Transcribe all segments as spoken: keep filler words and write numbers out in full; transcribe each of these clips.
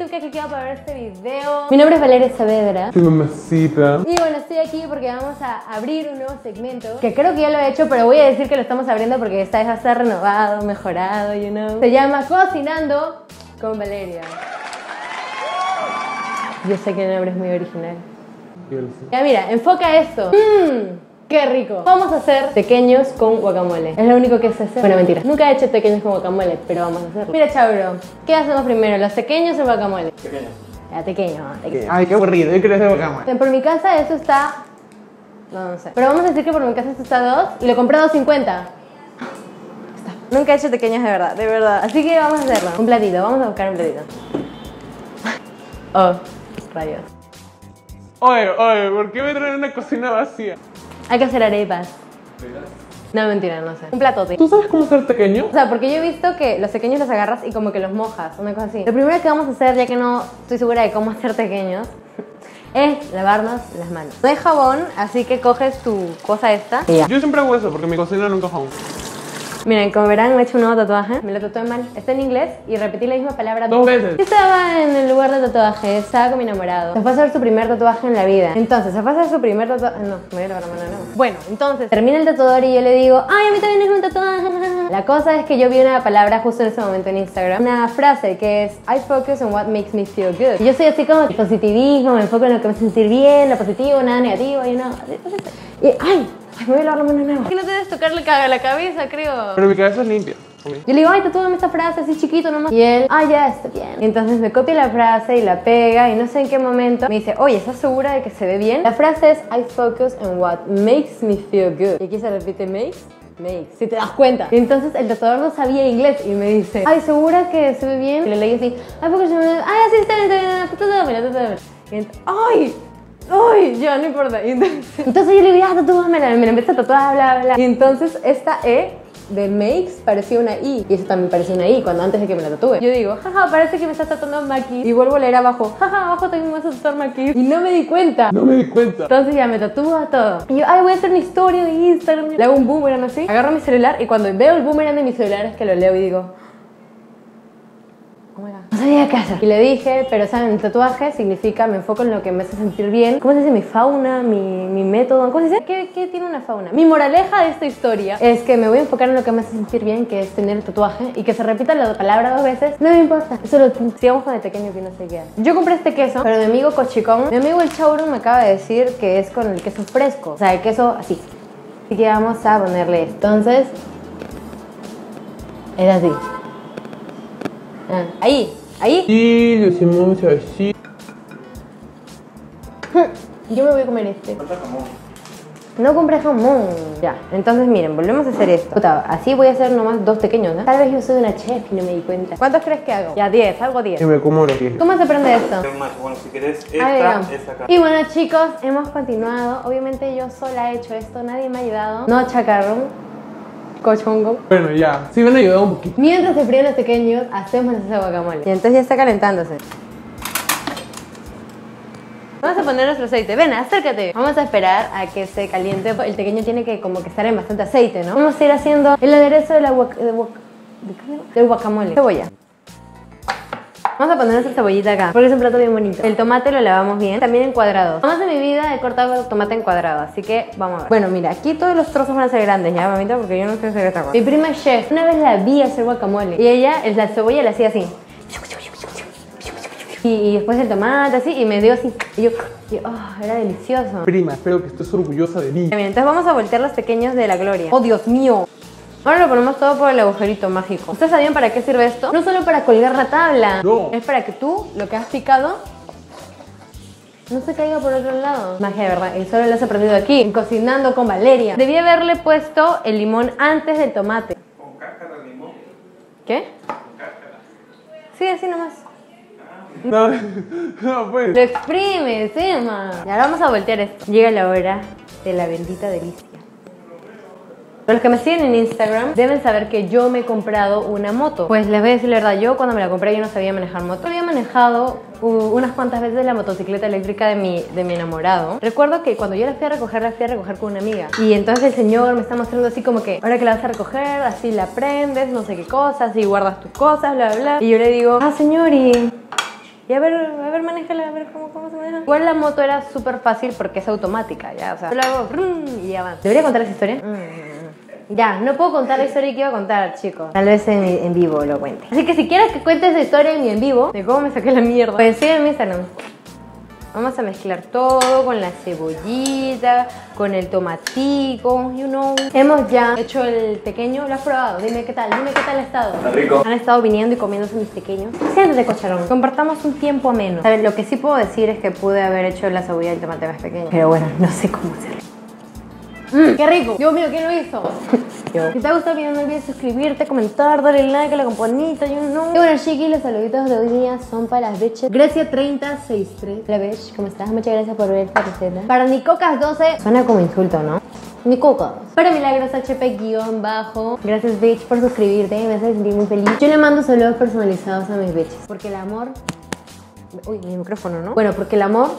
YouTube que has clicado para ver este video. Mi nombre es Valeria Saavedra. Mi mamacita. Y bueno, estoy aquí porque vamos a abrir un nuevo segmento, que creo que ya lo he hecho, pero voy a decir que lo estamos abriendo porque esta vez va a ser renovado, mejorado, you know. Se llama Cocinando con Valeria. Yo sé que el nombre es muy original. Ya mira, enfoca esto. Mmm. ¡Qué rico! Vamos a hacer tequeños con guacamole. Es lo único que sé hacer. Bueno, mentira. Nunca he hecho tequeños con guacamole, pero vamos a hacerlo. Mira, Chauro, ¿qué hacemos primero? ¿Los tequeños o el guacamole? Tequeños. Ya, tequeños. Tequeño. Ay, qué aburrido. Yo quiero hacer guacamole. Por mi casa esto está... No, no sé. Pero vamos a decir que por mi casa esto está dos y lo compré a dos cincuenta. Nunca he hecho tequeños de verdad, de verdad. Así que vamos a hacerlo. Un platito. Vamos a buscar un platito. Oh, rayos. Oye, oye, ¿por qué me traen una cocina vacía? Hay que hacer arepas. No, mentira, no sé. Un platote. ¿Tú sabes cómo hacer tequeños? O sea, porque yo he visto que los tequeños los agarras y como que los mojas, una cosa así. Lo primero que vamos a hacer, ya que no estoy segura de cómo hacer tequeños, es lavarnos las manos. No hay jabón, así que coges tu cosa esta. Y ya. Yo siempre hago eso porque mi cocina nunca jabón. Miren, como verán, me he hecho un nuevo tatuaje. Me lo tatué mal. Está en inglés y repetí la misma palabra dos veces. Yo estaba en el lugar de tatuaje, estaba con mi enamorado. Se fue a hacer su primer tatuaje en la vida. Entonces, se fue a hacer su primer tatuaje... No, me voy a lavar la mano, no. Bueno, entonces, termina el tatuador y yo le digo, ¡ay, a mí también es un tatuaje! La cosa es que yo vi una palabra justo en ese momento en Instagram. Una frase que es, I focus on what makes me feel good. Y yo soy así como positivismo, me enfoco en lo que me hace sentir bien, lo positivo, nada negativo, y no... Y, ¡ay! Ay, me voy a lavar la mano nueva. Que no te debes tocar la cabeza, creo. Pero mi cabeza es limpia. Okay. Yo le digo, ay, tatúame esta frase así chiquito nomás. Y él, ay, ya, está bien. Y entonces me copia la frase y la pega y no sé en qué momento me dice, oye, ¿estás segura de que se ve bien? La frase es, I focus on what makes me feel good. Y aquí se repite makes, makes, si te das cuenta. Y entonces el tatuador no sabía inglés y me dice, ay, ¿segura que se ve bien? Y le leí así, ay, focus on what makes me feel good. Ay, sí, está bien, está bien, está bien. Y entonces, ay. Uy, ya, no importa. Entonces, entonces yo le digo, ah, tatúamela, me la empecé a tatuar, bla, bla. Y entonces esta E de makes parecía una I. Y eso también parecía una I cuando antes de que me la tatúe. Yo digo, jaja, parece que me estás tatuando Maki. Y vuelvo a leer abajo, jaja, abajo también me vas a tatuar Maki. Y no me di cuenta. No me di cuenta. Entonces ya me tatúa todo. Y yo, ay, voy a hacer mi historia de Instagram. Le hago un boomerang así. Agarro mi celular y cuando veo el boomerang de mi celular es que lo leo y digo... No sabía qué hacer. Y le dije, pero saben, tatuaje significa me enfoco en lo que me hace sentir bien. ¿Cómo se dice? Mi fauna, mi, mi método. ¿Cómo se dice? ¿Qué, ¿Qué tiene una fauna? Mi moraleja de esta historia es que me voy a enfocar en lo que me hace sentir bien, que es tener el tatuaje. Y que se repita la palabra dos veces, no me importa. Solo sigamos con el pequeño que no se queda. Yo compré este queso, pero mi amigo Cochicón, mi amigo el Chauro, me acaba de decir que es con el queso fresco. O sea, el queso así. Así que vamos a ponerle esto. Entonces, es así. Ah, ahí, ahí. Sí, lo hacemos así. Yo me voy a comer este. Compré jamón. No compré jamón. Ya, entonces miren, volvemos a hacer esto. Puta, así voy a hacer nomás dos pequeños, ¿no? Tal vez yo soy una chef y no me di cuenta. ¿Cuántos crees que hago? Ya, diez, algo diez. Sí, me como los diez. ¿Cómo se prende esto? Bueno, si querés, esta es acá. Y bueno, chicos, hemos continuado. Obviamente yo sola he hecho esto, nadie me ha ayudado. No, chacarrón. Cochongo. Bueno, ya. Sí, me han ayudado un poquito. Mientras se fríen los pequeños, hacemos ese guacamole. Y entonces ya está calentándose. Vamos a poner nuestro aceite. Ven, acércate. Vamos a esperar a que se caliente. El pequeño tiene que como que estar en bastante aceite, ¿no? Vamos a ir haciendo el aderezo de la guac... de guac... del guacamole. Cebolla. Vamos a poner nuestra cebollita acá, porque es un plato bien bonito. El tomate lo lavamos bien, también en cuadrados. Jamás en mi vida he cortado tomate en cuadrado, así que vamos a ver. Bueno, mira, aquí todos los trozos van a ser grandes, ¿ya, mamita? Porque yo no sé hacer esta cosa. Mi prima es chef, una vez la vi hacer guacamole y ella, la cebolla la hacía así. Y, y después el tomate así, y me dio así. Y yo, y, oh, era delicioso. Prima, espero que estés orgullosa de mí. Bien, entonces vamos a voltear los pequeños de la gloria. ¡Oh, Dios mío! Ahora lo ponemos todo por el agujerito mágico. ¿Ustedes sabían para qué sirve esto? No solo para colgar la tabla. No. Es para que tú, lo que has picado, no se caiga por otro lado. Magia de verdad. Y solo lo has aprendido aquí, en Cocinando con Valeria. Debí haberle puesto el limón antes del tomate. Con cáscara de limón. ¿Qué? Con cáscara. Sí, así nomás. No, no pues. Lo exprimes, Emma. Y ahora vamos a voltear esto. Llega la hora de la bendita delicia. Pero los que me siguen en Instagram deben saber que yo me he comprado una moto. Pues les voy a decir la verdad, yo cuando me la compré yo no sabía manejar moto. Había manejado unas cuantas veces la motocicleta eléctrica de mi, de mi enamorado. Recuerdo que cuando yo la fui a recoger, la fui a recoger con una amiga. Y entonces el señor me está mostrando así como que, ahora que la vas a recoger, así la prendes, no sé qué cosas, y guardas tus cosas, bla, bla, bla. Y yo le digo, ah, señor, y... y a ver, a ver, manéjala, a ver cómo, cómo se maneja. Igual la moto era súper fácil porque es automática, ya, o sea, yo la hago y ya va. ¿Debería contar esa historia? Mm. Ya, no puedo contar la historia que iba a contar, chicos. Tal vez en, en vivo lo cuente. Así que si quieres que cuente esa historia en mi en vivo, de cómo me saqué la mierda, pues sígueme en Instagram. Vamos a mezclar todo con la cebollita, con el tomatico, you know. Hemos ya hecho el tequeño, lo has probado, dime qué tal, dime qué tal ha estado. Está rico. Han estado viniendo y comiéndose mis tequeños. Siéntate, cocharón, compartamos un tiempo ameno. A ver, lo que sí puedo decir es que pude haber hecho la cebolla y el tomate más pequeño, pero bueno, no sé cómo hacerlo. Mm, ¡Qué rico! Dios mío, ¿quién lo hizo? Yo. Si te ha gustado el video, no olvides suscribirte, comentar, darle like a la campanita, yo no. Y bueno, chiquis, los saluditos de hoy día son para las bitches. Grecia treinta sesenta y tres. La bitch, ¿cómo estás? Muchas gracias por ver esta receta. Para Nicocas doce. Suena como insulto, ¿no? Nicocas. Para Milagros H P guión bajo. Gracias, bitch, por suscribirte. Me hace sentir muy feliz. Yo le mando saludos personalizados a mis bitches. Porque el amor... Uy, mi micrófono, ¿no? Bueno, porque el amor...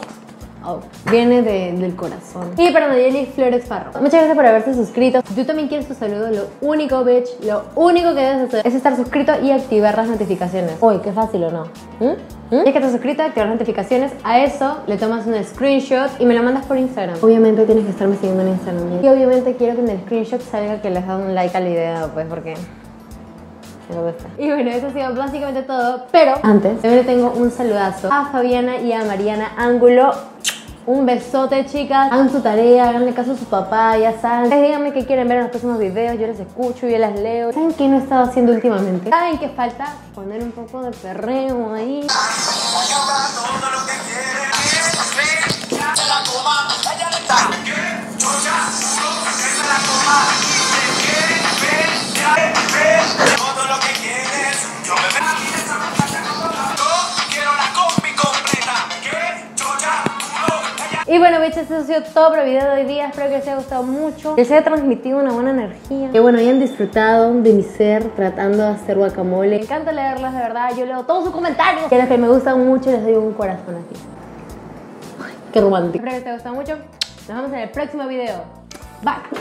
Oh, viene de, del corazón. Y para Nayeli Flores Farro, muchas gracias por haberse suscrito. Si tú también quieres tu saludo, lo único, bitch, lo único que debes hacer es estar suscrito y activar las notificaciones. Uy, qué fácil, ¿o no? ¿Mm? ¿Mm? Es que te suscritas, activas las notificaciones. A eso le tomas un screenshot y me lo mandas por Instagram. Obviamente tienes que estarme siguiendo en Instagram. Y obviamente quiero que en el screenshot salga que les da un like al video, pues, porque... Y bueno, eso ha sido básicamente todo. Pero antes, también le tengo un saludazo a Fabiana y a Mariana Angulo. Un besote, chicas. Hagan su tarea, háganle caso a su papá, ya saben. Díganme qué quieren ver en los próximos videos. Yo les escucho, yo las leo. ¿Saben qué no he estado haciendo últimamente? ¿Saben qué falta? Poner un poco de perreo ahí. Y bueno, bichos, eso ha sido todo por el video de hoy día. Espero que les haya gustado mucho, que les haya transmitido una buena energía, que bueno, hayan disfrutado de mi ser tratando de hacer guacamole. Me encanta leerlos, de verdad. Yo leo todos sus comentarios. Y a los que me gustan mucho les doy un corazón así. Ay, qué romántico. Espero que les haya gustado mucho. Nos vemos en el próximo video. Bye.